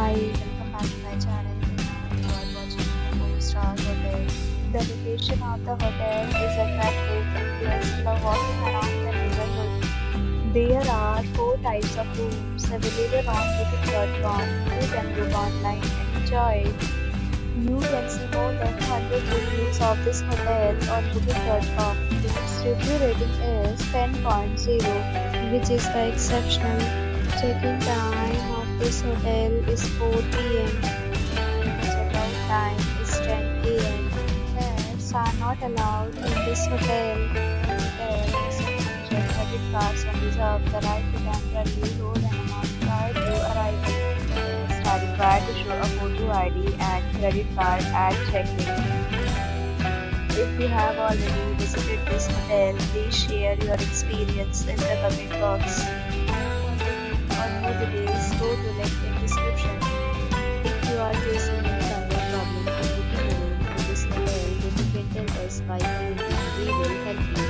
Hi, welcome back to my channel. You are watching the Moonstar Hotel. The location of the hotel is attractive and guests love walking around the neighborhood. There are 4 types of rooms available on Booking.com. You can book online and enjoy. You can see more than 100 reviews of this hotel on Booking.com. Its review rating is 10.0, which is exceptional. Check-in time of this hotel is 4 p.m. Check-out time is 10 p.m. Pets are not allowed in this hotel. Pets and credit cards and reserve the right to temporarily hold an amount prior to arrival. Pets are required to show a photo ID and credit card at check-in. If you have already visited this hotel, please share your experience in the comment box. For details, go to link in description. If you are facing any kind of problem in booking a room in this hotel, then you can tell us by commenting. We will help you.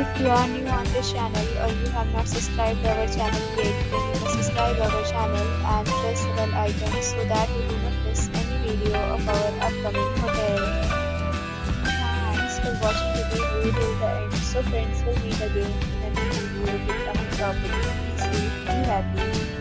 If you are new on this channel or you have not subscribed our channel yet, then you must subscribe our channel and press the bell icon so that you do not miss any video of our upcoming hotel. Thanks for watching the video till the end. So friends, will meet again in a new video with a new topic. Be happy.